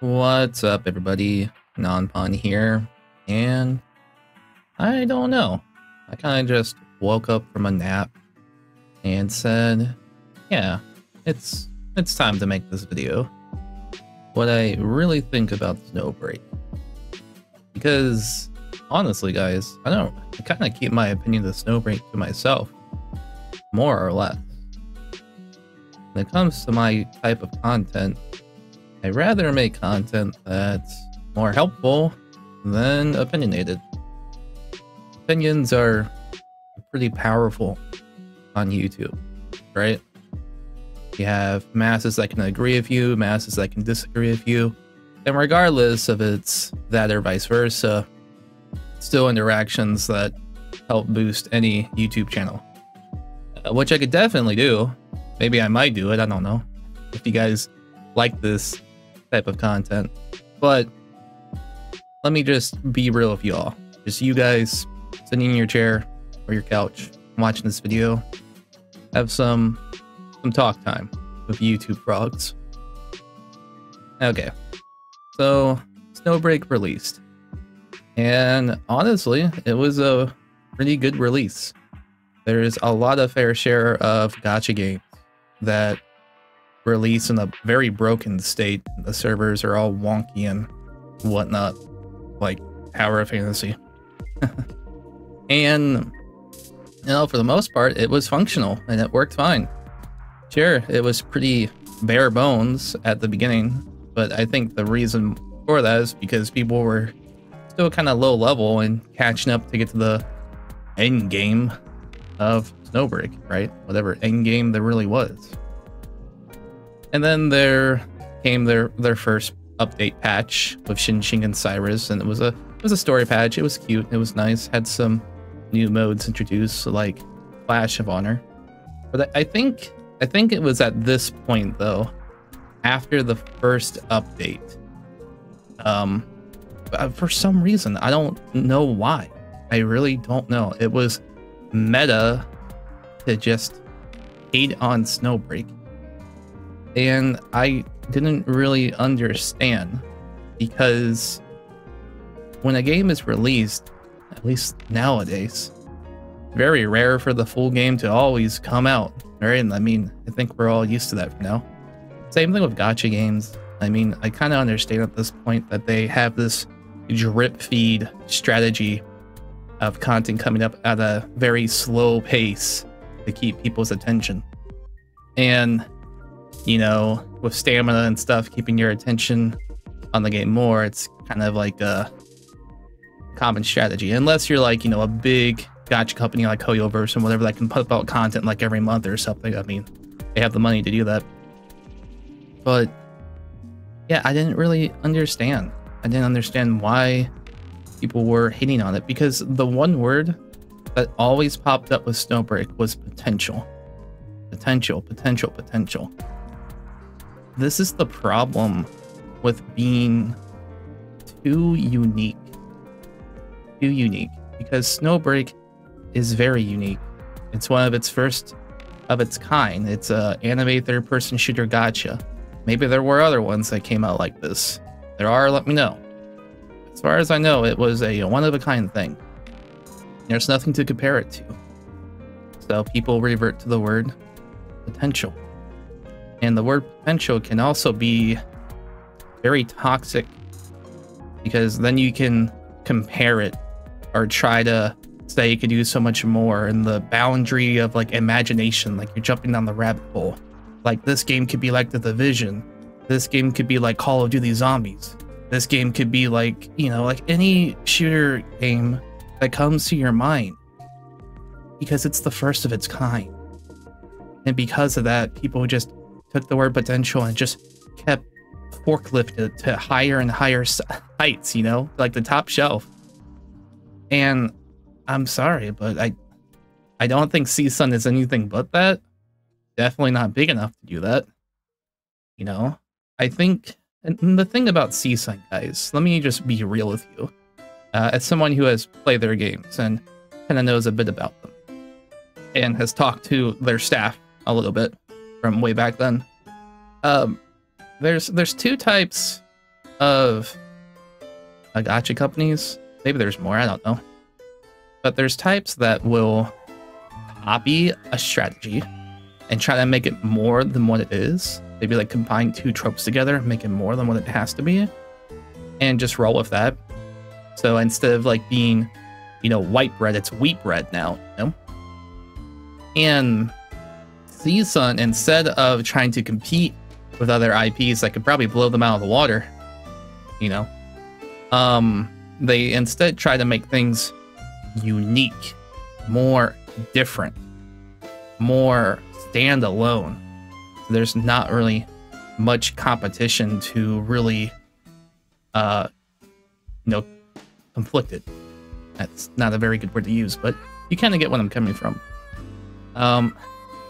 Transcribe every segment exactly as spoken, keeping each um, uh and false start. What's up, everybody? Nonpon here, and I don't know. I kind of just woke up from a nap and said, yeah, it's it's time to make this video. What I really think about Snowbreak. Because, honestly, guys, I don't I kind of keep my opinion of Snowbreak to myself, more or less. When it comes to my type of content, I'd rather make content that's more helpful than opinionated. Opinions are pretty powerful on YouTube, right? You have masses that can agree with you, masses that can disagree with you, and regardless if it's that or vice versa, still interactions that help boost any YouTube channel, uh, which I could definitely do. Maybe I might do it, I don't know, if you guys like this type of content. But let me just be real with y'all. Just you guys sitting in your chair or your couch watching this video, have some some talk time with YouTube frogs. Okay, so Snowbreak released, and honestly it was a pretty good release. There's a lot of fair share of gacha games that release in a very broken state. The servers are all wonky and whatnot, like Tower of Fantasy. And you know, for the most part, it was functional and it worked fine. Sure, it was pretty bare bones at the beginning, but I think the reason for that is because people were still kind of low level and catching up to get to the end game of Snowbreak, right? Whatever end game there really was. And then there came their their first update patch with Shin Shing and Cyrus, and it was a it was a story patch. It was cute. It was nice. Had some new modes introduced, like Flash of Honor. But I think I think it was at this point though, after the first update, um, for some reason I don't know why. I really don't know. It was meta to just hate on Snowbreak. And I didn't really understand, because when a game is released, at least nowadays, very rare for the full game to always come out, right? And I mean, I think we're all used to that for now. Same thing with gacha games. I mean, I kind of understand at this point that they have this drip feed strategy of content coming up at a very slow pace to keep people's attention. And you know, with stamina and stuff, keeping your attention on the game more, it's kind of like a common strategy. Unless you're like, you know, a big gacha company like Hoyoverse and whatever that can put out content like every month or something. I mean, they have the money to do that. But yeah, I didn't really understand. I didn't understand why people were hating on it, because the one word that always popped up with Snowbreak was potential. Potential, potential, potential. This is the problem with being too unique. Too unique. Because Snowbreak is very unique. It's one of its first of its kind. It's a anime third-person shooter gacha. Maybe there were other ones that came out like this. There are, let me know. As far as I know, it was a one-of-a-kind thing. There's nothing to compare it to. So people revert to the word potential. And the word potential can also be very toxic, because then you can compare it or try to say you could do so much more, and the boundary of like imagination, like you're jumping down the rabbit hole. Like this game could be like The Division. This game could be like Call of Duty Zombies. This game could be like, you know, like any shooter game that comes to your mind, because it's the first of its kind. And because of that, people just took the word potential and just kept forklifted to higher and higher heights, you know, like the top shelf. And I'm sorry, but I I don't think Seasun is anything but that. Definitely not big enough to do that. You know, I think, and the thing about Seasun, guys, let me just be real with you. Uh, as someone who has played their games and kind of knows a bit about them and has talked to their staff a little bit from way back then, um, there's there's two types of uh, gacha companies. Maybe there's more, I don't know. But there's types that will copy a strategy and try to make it more than what it is. Maybe like combine two tropes together, make it more than what it has to be, and just roll with that. So instead of like being, you know, white bread, it's wheat bread now, you know? And Seasun, instead of trying to compete with other I Ps that could probably blow them out of the water, you know, um, they instead try to make things unique, more different, more standalone. So there's not really much competition to really, uh, you know, conflicted. That's not a very good word to use, but you kind of get what I'm coming from. Um,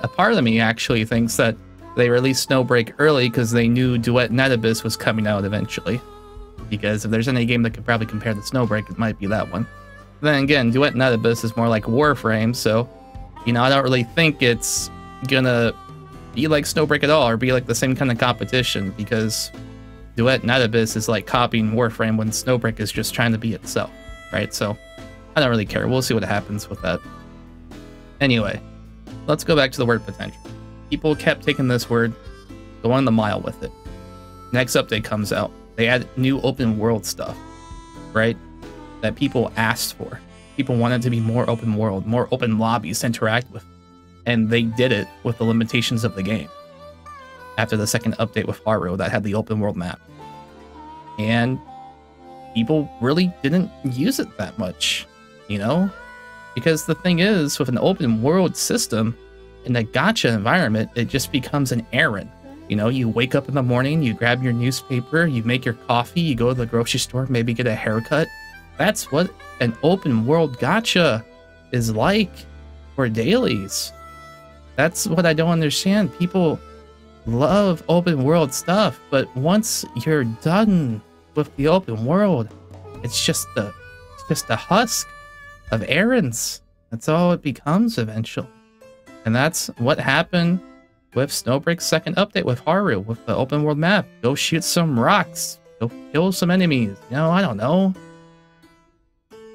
a part of me actually thinks that they released Snowbreak early because they knew Duet Night Abyss was coming out eventually. Because if there's any game that could probably compare to Snowbreak, it might be that one. Then again, Duet Night Abyss is more like Warframe, so, you know, I don't really think it's gonna be like Snowbreak at all, or be like the same kind of competition, because Duet Night Abyss is like copying Warframe when Snowbreak is just trying to be itself, right? So, I don't really care. We'll see what happens with that. Anyway, let's go back to the word potential. People kept taking this word, going the mile with it. Next update comes out. They add new open world stuff, right? That people asked for. People wanted to be more open world, more open lobbies to interact with. And they did it with the limitations of the game. After the second update with Haru that had the open world map. And people really didn't use it that much, you know? Because the thing is, with an open world system, in a gacha environment, it just becomes an errand. You know, you wake up in the morning, you grab your newspaper, you make your coffee, you go to the grocery store, maybe get a haircut. That's what an open world gacha is like for dailies. That's what I don't understand. People love open world stuff, but once you're done with the open world, it's just a, it's just a husk of errands. That's all it becomes eventually. And that's what happened with Snowbreak's second update with Haru, with the open world map. Go shoot some rocks, go kill some enemies, you know, I don't know.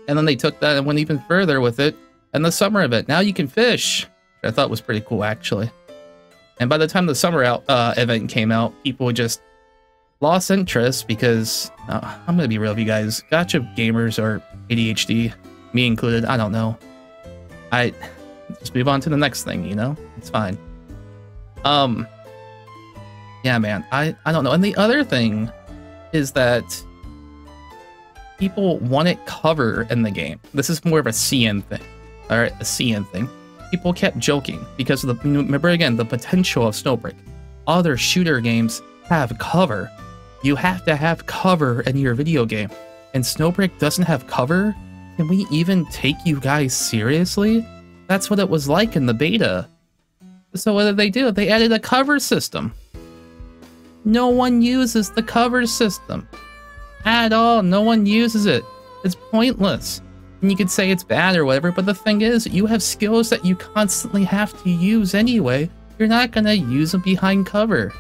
And then they took that and went even further with it and the summer event. Now you can fish, which I thought was pretty cool, actually. And by the time the summer out, uh, event came out, people just lost interest because, uh, I'm going to be real with you guys, gacha gamers are A D H D, me included, I don't know. I just move on to the next thing, you know? It's fine. Um, yeah, man, I, I don't know. And the other thing is that people wanted cover in the game. This is more of a C N thing. All right, a C N thing. People kept joking because of the, remember again, the potential of Snowbreak. Other shooter games have cover. You have to have cover in your video game. And Snowbreak doesn't have cover? Can we even take you guys seriously? That's what it was like in the beta. So what did they do? They added a cover system. No one uses the cover system at all. No one uses it. It's pointless. And you could say it's bad or whatever, but the thing is, you have skills that you constantly have to use anyway. You're not gonna use them behind cover.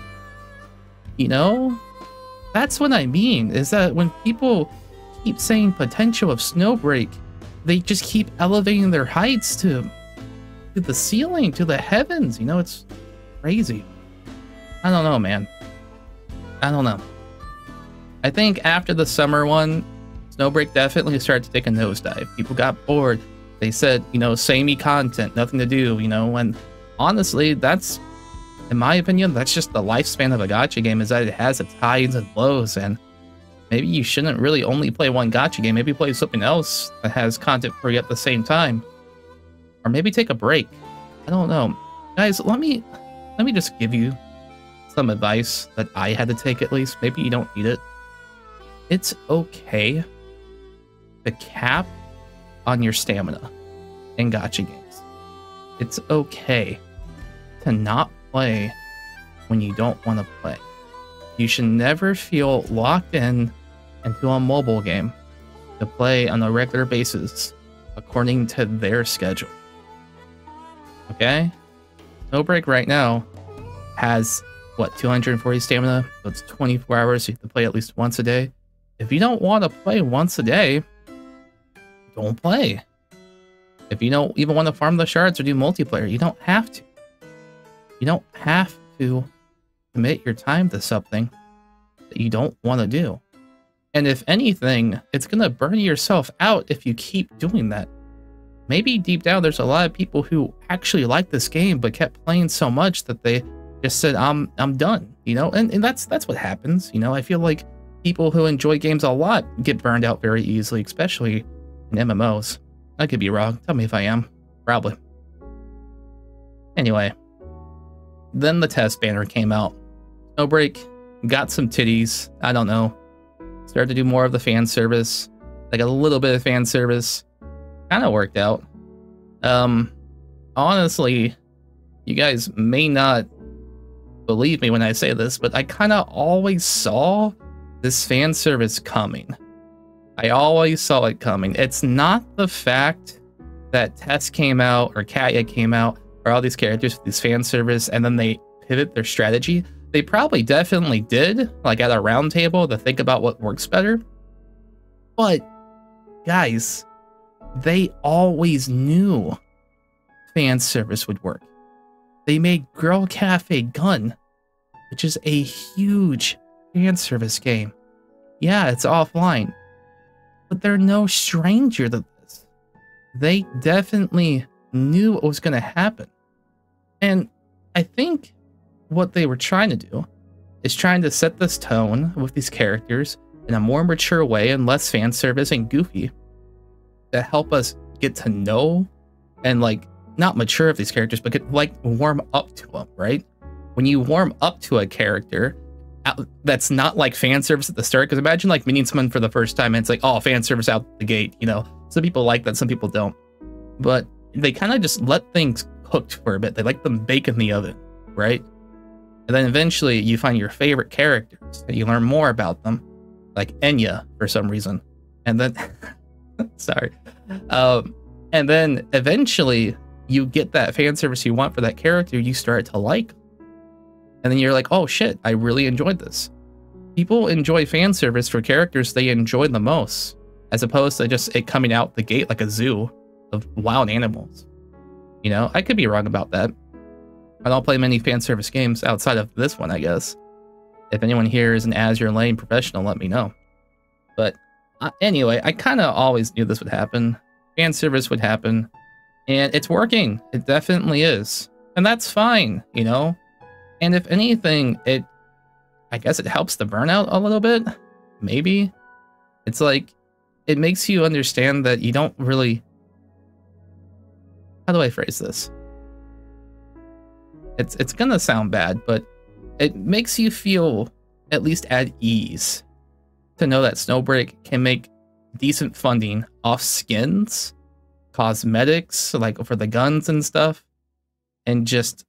You know? That's what I mean, is that when people keep saying potential of Snowbreak, they just keep elevating their heights to to the ceiling, to the heavens. You know, it's crazy. I don't know, man. I don't know. I think after the summer one, Snowbreak definitely started to take a nosedive. People got bored. They said, you know, samey content, nothing to do, you know, and honestly, that's, in my opinion, that's just the lifespan of a gacha game, is that it has its highs and lows, and maybe you shouldn't really only play one gacha game. Maybe play something else that has content for you at the same time. Or maybe take a break. I don't know. Guys, let me let me just give you some advice that I had to take, at least. Maybe you don't need it. It's okay to cap on your stamina in gacha games. It's okay to not play when you don't want to play. You should never feel locked in into a mobile game to play on a regular basis according to their schedule. Okay? Snowbreak right now has what, two hundred forty stamina? So it's twenty-four hours, so you have to play at least once a day. If you don't want to play once a day, don't play. If you don't even want to farm the shards or do multiplayer, you don't have to. You don't have to commit your time to something that you don't want to do. And if anything, it's going to burn yourself out if you keep doing that. Maybe deep down, there's a lot of people who actually like this game, but kept playing so much that they just said, I'm, I'm done, you know, and, and that's, that's what happens. You know, I feel like people who enjoy games a lot get burned out very easily, especially in M M Os. I could be wrong. Tell me if I am. Probably. Anyway, then the test banner came out. Snowbreak got some titties. I don't know. Started to do more of the fan service. Like a little bit of fan service. Kind of worked out. Um, honestly, you guys may not believe me when I say this, but I kind of always saw this fan service coming. I always saw it coming. It's not the fact that Tess came out or Katya came out or all these characters with these fan service and then they pivot their strategy. They probably definitely did, like at a round table, to think about what works better. But guys, they always knew fan service would work. They made Girl Cafe Gun, which is a huge fan service game. Yeah, it's offline. But they're no stranger to this. They definitely knew what was going to happen. And I think what they were trying to do is trying to set this tone with these characters in a more mature way and less fan service and goofy to help us get to know and, like, not mature of these characters, but get, like, warm up to them, right? When you warm up to a character, that's not like fan service at the start, because imagine like meeting someone for the first time and it's like, oh, fan service out the gate, you know. Some people like that, some people don't, but they kind of just let things cooked for a bit. They like them bake in the oven, right? And then eventually you find your favorite characters and you learn more about them, like Enya for some reason, and then sorry um and then eventually you get that fan service you want for that character. You start to like, and then you're like, oh shit, I really enjoyed this. People enjoy fan service for characters they enjoy the most, as opposed to just it coming out the gate like a zoo of wild animals. You know, I could be wrong about that. I don't play many fan service games outside of this one, I guess. If anyone here is an Azure Lane professional, let me know. But uh, anyway, I kind of always knew this would happen. Fan service would happen. And it's working. It definitely is. And that's fine, you know? And if anything, it, I guess it helps the burnout a little bit, maybe. It's like, it makes you understand that you don't really, how do I phrase this? It's, it's gonna sound bad, but it makes you feel at least at ease to know that Snowbreak can make decent funding off skins, cosmetics, like for the guns and stuff, and just,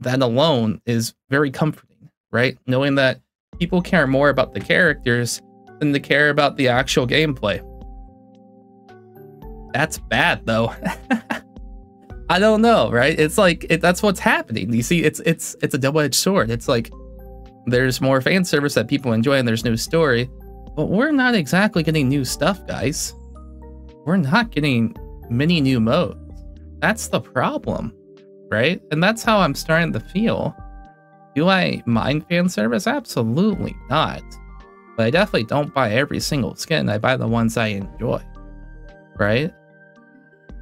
that alone is very comforting, right? Knowing that people care more about the characters than they care about the actual gameplay. That's bad, though. I don't know, right? It's like, it, that's what's happening. You see, it's it's it's a double-edged sword. It's like, there's more fan service that people enjoy and there's new story, but we're not exactly getting new stuff, guys. We're not getting many new modes. That's the problem. Right? And that's how I'm starting to feel. Do I mind fan service? Absolutely not. But I definitely don't buy every single skin. I buy the ones I enjoy. Right?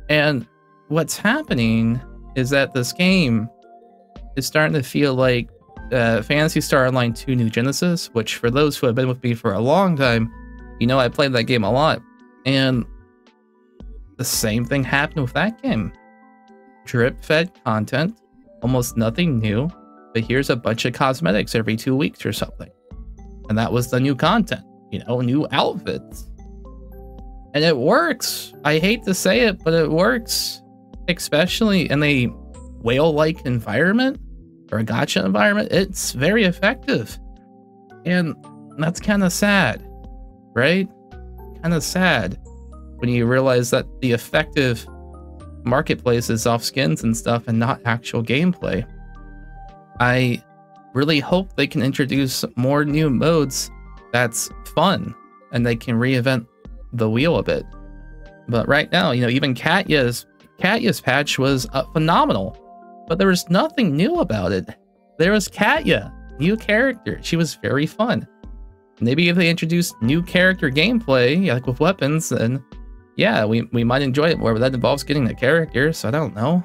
And what's happening is that this game is starting to feel like uh, Phantasy Star Online two New Genesis, which for those who have been with me for a long time, you know I played that game a lot. And the same thing happened with that game. Drip-fed content, almost nothing new, but here's a bunch of cosmetics every two weeks or something. And that was the new content, you know, new outfits. And it works. I hate to say it, but it works, especially in a whale-like environment or a gacha environment. It's very effective. And that's kind of sad, right? Kind of sad when you realize that the effective marketplaces off skins and stuff and not actual gameplay. I really hope they can introduce more new modes that's fun and they can reinvent the wheel a bit. But right now, you know, even Katya's Katya's patch was uh, phenomenal, but there was nothing new about it. There was Katya, new character. She was very fun. Maybe if they introduced new character gameplay, like with weapons, then yeah, we, we might enjoy it more, but that involves getting the character, so I don't know.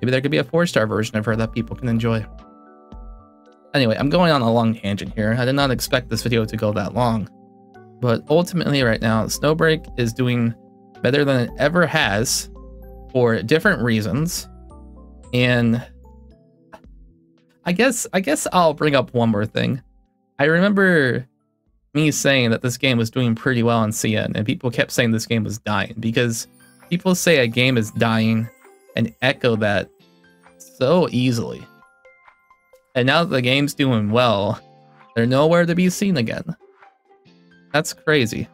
Maybe there could be a four-star version of her that people can enjoy. Anyway, I'm going on a long tangent here. I did not expect this video to go that long. But ultimately right now, Snowbreak is doing better than it ever has for different reasons. And I guess I guess I'll bring up one more thing. I remember me saying that this game was doing pretty well on C N, and people kept saying this game was dying, because people say a game is dying and echo that so easily. And now that the game's doing well, they're nowhere to be seen again. That's crazy.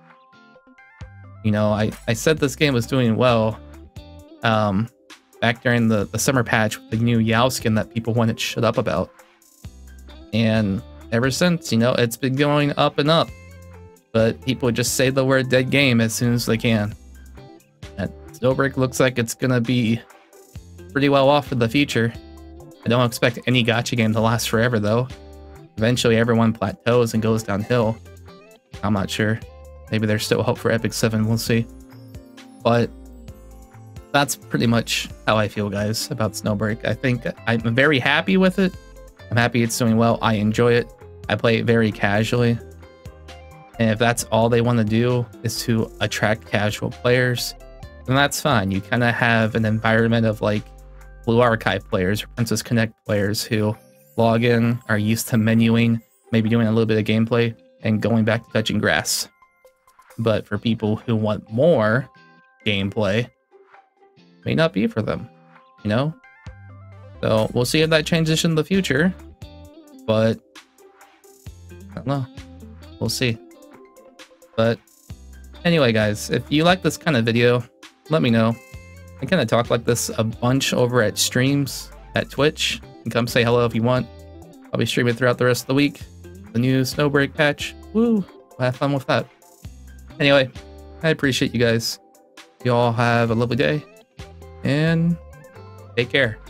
You know, I, I said this game was doing well um, back during the, the summer patch with the new Yao skin that people wanted to shut up about. And ever since, you know, it's been going up and up. But people just say the word dead game as soon as they can. And Snowbreak looks like it's going to be pretty well off for the future. I don't expect any gacha game to last forever, though. Eventually, everyone plateaus and goes downhill. I'm not sure. Maybe there's still hope for Epic seven, we'll see. But that's pretty much how I feel, guys, about Snowbreak. I think I'm very happy with it. I'm happy it's doing well. I enjoy it. I play it very casually. And if that's all they want to do is to attract casual players, then that's fine. You kind of have an environment of like Blue Archive players or Princess Connect players who log in, are used to menuing, maybe doing a little bit of gameplay and going back to touching grass. But for people who want more gameplay, may not be for them, you know? So we'll see if that changes in the future, but I don't know. We'll see. But anyway, guys, if you like this kind of video, let me know. I kind of talk like this a bunch over at streams at Twitch. You can come say hello if you want. I'll be streaming throughout the rest of the week. The new Snowbreak patch. Woo! We'll have fun with that. Anyway, I appreciate you guys. You all have a lovely day and take care.